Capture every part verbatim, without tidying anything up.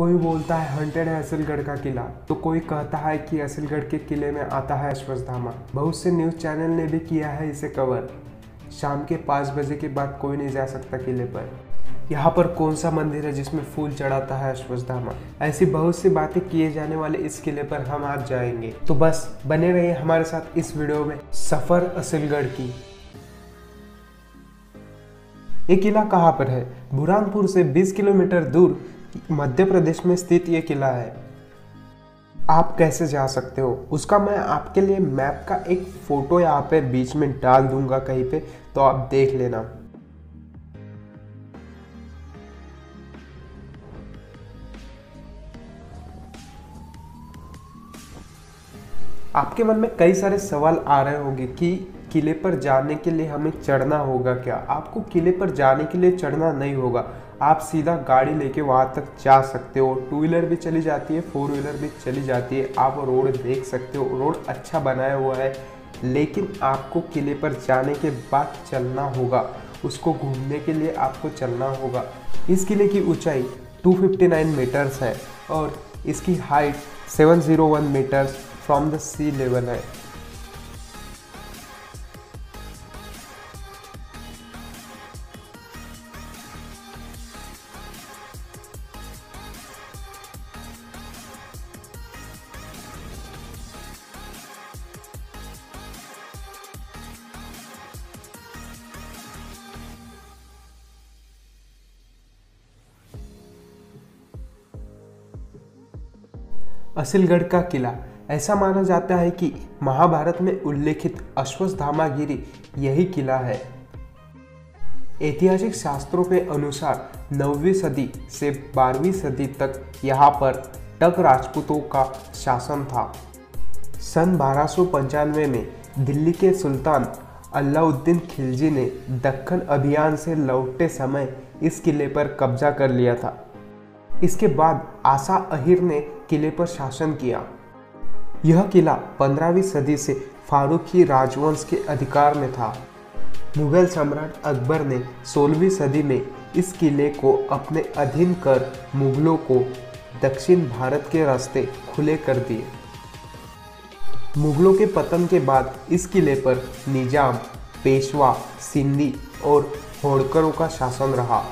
कोई बोलता है हंटेड है असीरगढ़ का किला, तो कोई कहता है कि असीरगढ़ के किले में आता है अश्वत्थामा। बहुत से न्यूज़ चैनल ने भी किया है इसे कवर। शाम के पाँच बजे के बाद कोई नहीं जा सकता किले पर। यहाँ पर कौन सा मंदिर है जिसमें फूल चढ़ाता है अश्वत्थामा? ऐसी बहुत सी बातें किए जाने वाले इस किले पर हम आज जाएंगे, तो बस बने रहिए हमारे साथ इस वीडियो में। सफ़र असीरगढ़ की। ये किला कहाँ पर है? बुरहानपुर से बीस किलोमीटर दूर मध्य प्रदेश में स्थित ये किला है। आप कैसे जा सकते हो उसका मैं आपके लिए मैप का एक फोटो यहाँ पे बीच में डाल दूंगा कहीं पे, तो आप देख लेना। आपके मन में कई सारे सवाल आ रहे होंगे कि किले पर जाने के लिए हमें चढ़ना होगा क्या? आपको किले पर जाने के लिए चढ़ना नहीं होगा, आप सीधा गाड़ी लेके वहाँ तक जा सकते हो। टू व्हीलर भी चली जाती है, फोर व्हीलर भी चली जाती है। आप रोड देख सकते हो, रोड अच्छा बनाया हुआ है, लेकिन आपको किले पर जाने के बाद चलना होगा। उसको घूमने के लिए आपको चलना होगा। इस किले की ऊंचाई दो सौ उनसठ मीटर्स है और इसकी हाइट सात सौ एक meters from the sea level है। असीरगढ़ का किला, ऐसा माना जाता है कि महाभारत में उल्लेखित अश्वस्थामागिरी यही किला है। ऐतिहासिक शास्त्रों के अनुसार नौवीं सदी से बारहवीं सदी तक यहाँ पर टक राजपूतों का शासन था। सन बारह सौ पंचानवे में दिल्ली के सुल्तान अलाउद्दीन खिलजी ने दक्खन अभियान से लौटते समय इस किले पर कब्जा कर लिया था। इसके बाद आशा अहिर ने किले पर शासन किया। यह किला पंद्रहवीं सदी से फारूखी राजवंश के अधिकार में था। मुगल सम्राट अकबर ने सोलहवीं सदी में इस किले को अपने अधीन कर मुगलों को दक्षिण भारत के रास्ते खुले कर दिए। मुगलों के पतन के बाद इस किले पर निजाम, पेशवा, सिंधी और होड़करों का शासन रहा।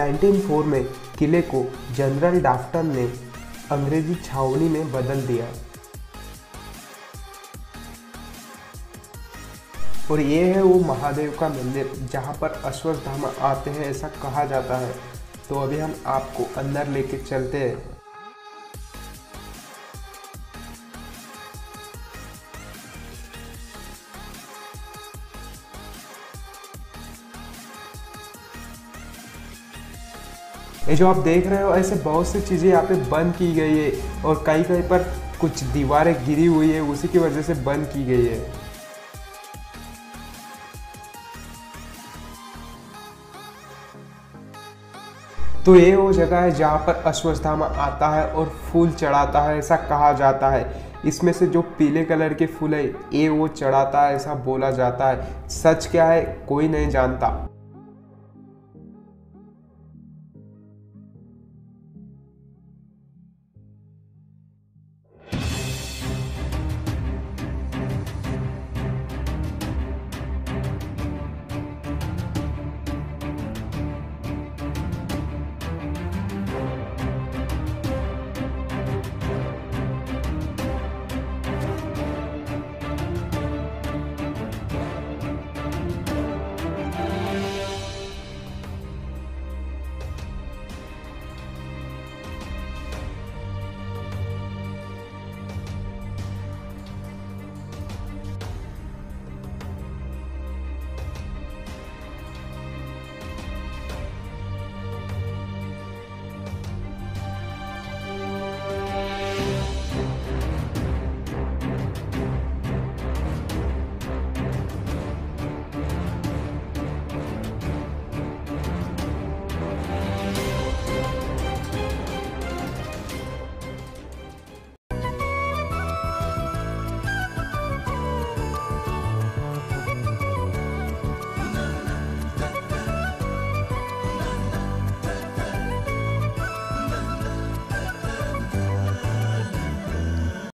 उन्नीस सौ चार में किले को जनरल डाफ्टन ने अंग्रेजी छावनी में बदल दिया। और ये है वो महादेव का मंदिर जहाँ पर अश्वत्थामा आते हैं ऐसा कहा जाता है। तो अभी हम आपको अंदर लेके चलते हैं। ये जो आप देख रहे हो ऐसे बहुत सी चीज़ें यहाँ पे बंद की गई है और कहीं कहीं पर कुछ दीवारें गिरी हुई है, उसी की वजह से बंद की गई है। तो ये वो जगह है जहाँ पर अश्वत्थामा आता है और फूल चढ़ाता है ऐसा कहा जाता है। इसमें से जो पीले कलर के फूल है ये वो चढ़ाता है ऐसा बोला जाता है। सच क्या है कोई नहीं जानता।